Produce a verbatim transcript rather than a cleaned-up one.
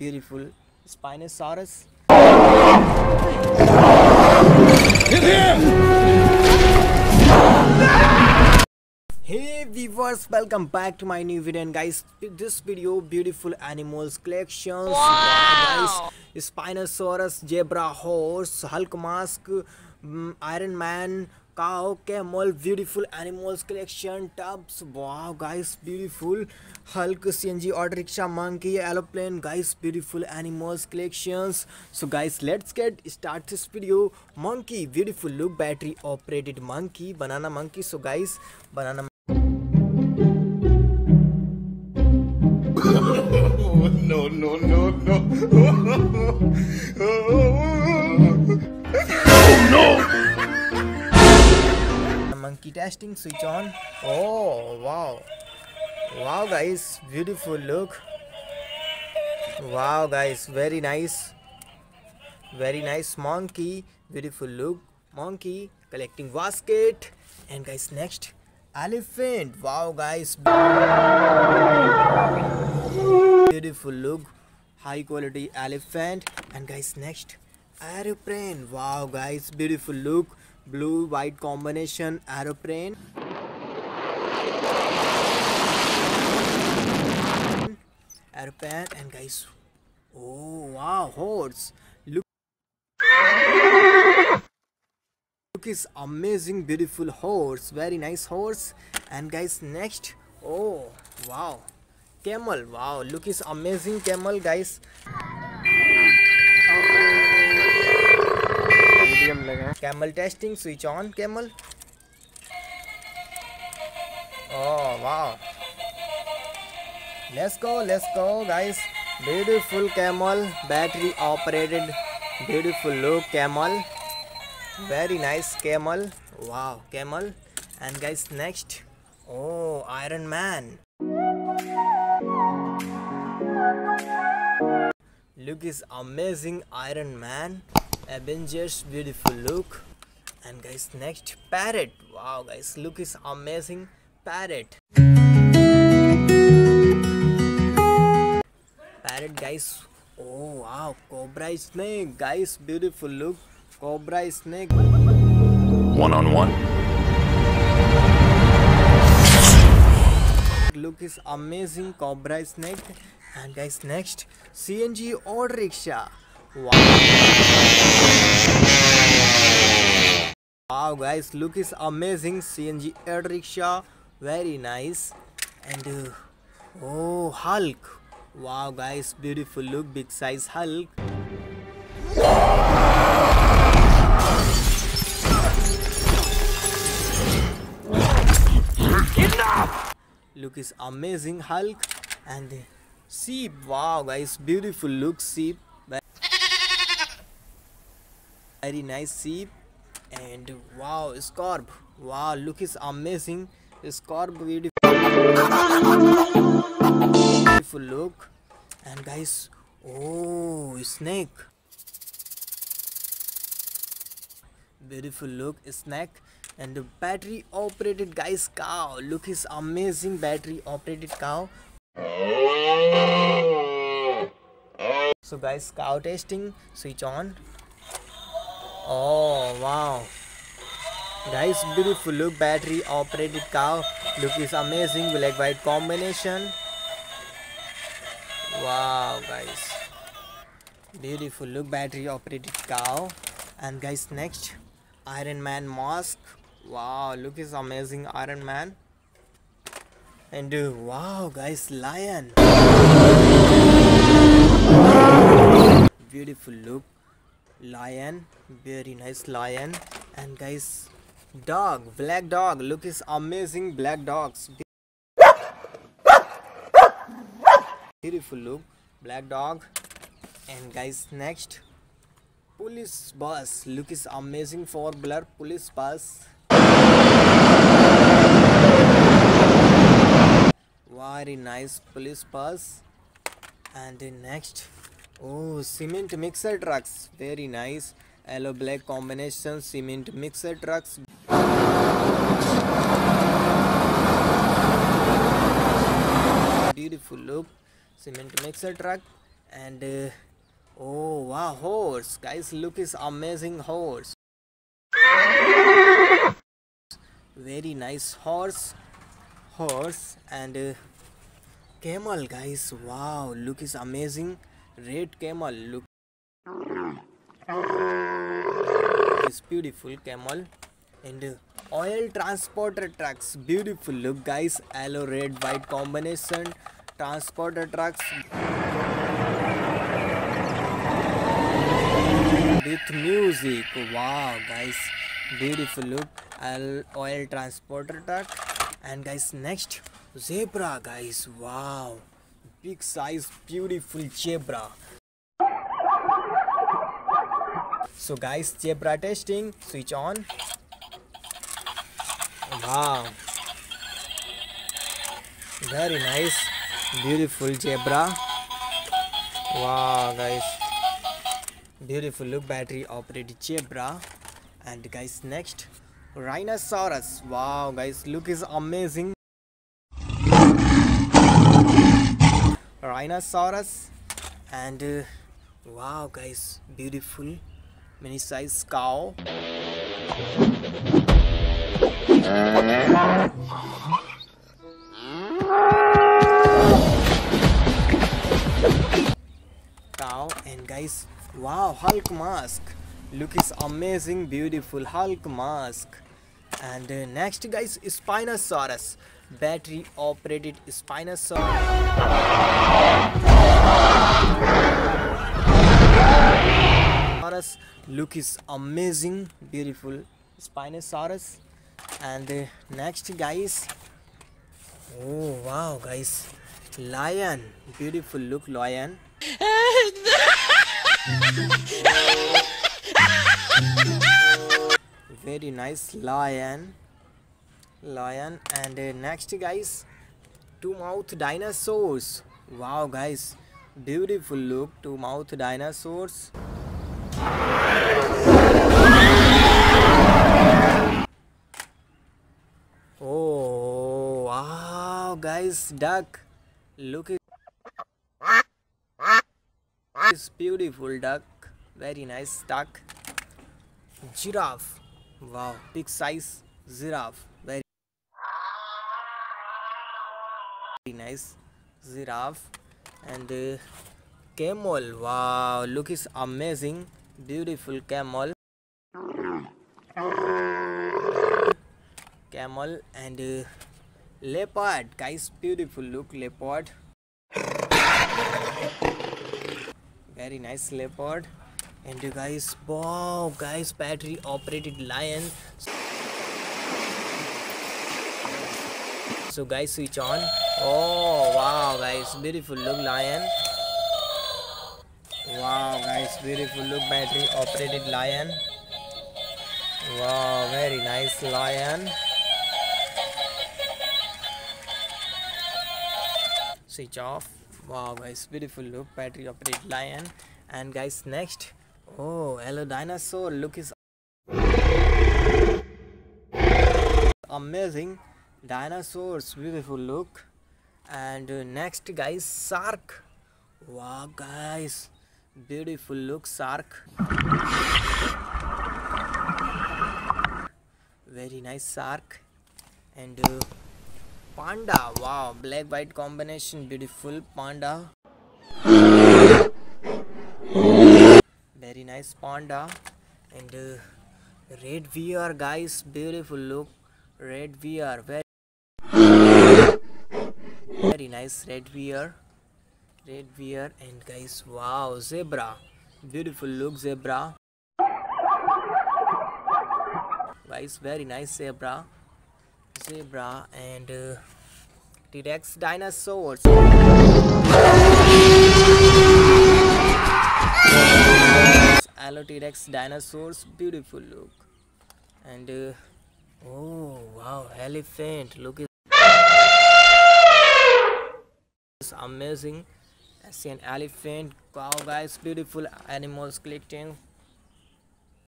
beautiful Spinosaurus. Hit him! Hey viewers, welcome back to my new video. And guys, this video beautiful animals collections. Wow. Guys, Spinosaurus, zebra, horse, Hulk mask, um, Iron Man, cow, camel, beautiful animals collection, tubs. Wow guys, beautiful Hulk, C N G, auto rickshaw, monkey, aeroplane. Guys, beautiful animals collections. So guys, let's get start this video. Monkey, beautiful look, battery operated monkey, banana monkey. So guys, banana oh, no no no no oh no monkey testing, switch on. Oh wow, wow guys, beautiful look. Wow guys, very nice, very nice monkey, beautiful look, monkey collecting basket. And guys, next elephant. Wow guys, beautiful look, high quality elephant. And guys, next aeroplane. Wow guys, beautiful look, blue white combination aeroplane. Aeroplane. And guys, oh wow, horse look, look is amazing, beautiful horse, very nice horse. And guys, next, oh wow, camel. Wow, look is amazing camel guys. Camel testing, switch on, camel. Oh wow, let's go, let's go guys, beautiful camel, battery operated, beautiful look camel, very nice camel. Wow, camel. And guys, next, oh Iron Man, look is amazing, Iron Man, Avengers, beautiful look. And guys, next parrot. Wow guys, look is amazing, parrot. Parrot guys. Oh wow, cobra snake guys, beautiful look, cobra snake. One on one. Look is amazing, cobra snake. And guys, next C N G auto rickshaw. Wow. Wow guys, look is amazing, C N G air rickshaw, very nice. And uh, oh Hulk. Wow guys, beautiful look, big size Hulk. Enough. Look is amazing, Hulk. And uh, sheep. Wow guys, beautiful look, sheep, very nice sheep. And wow, scorp. Wow, look is amazing, scorp, beautiful look. And guys, oh snake, beautiful look, snake. And the battery operated guys, cow, look is amazing, battery operated cow. So guys, cow testing, switch on. Oh wow guys, beautiful look, battery operated cow, look is amazing, black white combination. Wow guys, beautiful look, battery operated cow. And guys, next Iron Man mask. Wow, look is amazing, Iron Man. And uh, wow guys, lion, beautiful look, lion, very nice lion. And guys, dog, black dog, look is amazing, black dogs, beautiful look, black dog. And guys, next police bus, look is amazing, four blur police bus. Very nice police bus. And the next, oh cement mixer trucks, very nice, yellow black combination, cement mixer trucks. Beautiful look, cement mixer truck. And uh, oh wow, horse guys, look is amazing horse. Very nice horse, horse and uh, camel guys. Wow, look is amazing. Red camel, look. It's beautiful camel. And uh, oil transporter trucks, beautiful look guys. Yellow red white combination transporter trucks with music. Wow guys, beautiful look. Oil transporter truck. And guys, next zebra guys. Wow, big size, beautiful zebra. So guys, zebra testing, switch on. Wow, very nice, beautiful zebra. Wow guys, beautiful look, battery operated zebra. And guys, next rhinoceros. Wow guys, look is amazing. Rhinoceros. And uh, wow guys, beautiful mini size cow. Cow. And guys, wow, Hulk mask, look is amazing, beautiful Hulk mask. And uh, next guys, Spinosaurus, battery operated Spinosaurus, look is amazing, beautiful Spinosaurus. And uh, next guys, oh wow guys, lion, beautiful look, lion. Very nice lion, lion. And uh, next guys, two mouth dinosaurs. Wow guys, beautiful look, two mouth dinosaurs. Oh wow guys, duck, look is beautiful duck, very nice duck. Giraffe, wow, big size giraffe, very nice giraffe. And uh, camel, wow, look is amazing, beautiful camel. Camel. And uh, leopard guys, beautiful look, leopard, very nice leopard. And uh, guys, wow guys, battery operated lion. So guys, switch on. Oh wow guys, beautiful look, lion. Wow guys, beautiful look, battery operated lion. Wow, very nice lion. Switch off. Wow guys, beautiful look, battery operated lion. And guys, next, oh hello dinosaur, look is amazing, dinosaurs, beautiful look. And uh, next guys, shark. Wow guys, beautiful look, shark, very nice shark. And uh, panda, wow, black white combination, beautiful panda, very nice panda. And uh, red V R guys, beautiful look, red V R, very, very nice red V R, red V R. And guys, wow, zebra, beautiful look, zebra guys, very nice zebra, zebra. And uh, T-Rex dinosaurs. Hello T-Rex dinosaurs, beautiful look. And uh, oh wow, elephant, look is amazing. I see an elephant. Wow guys, beautiful animals collecting.